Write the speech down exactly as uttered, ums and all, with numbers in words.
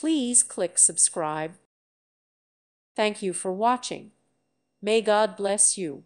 Please click subscribe. Thank you for watching. May God bless you.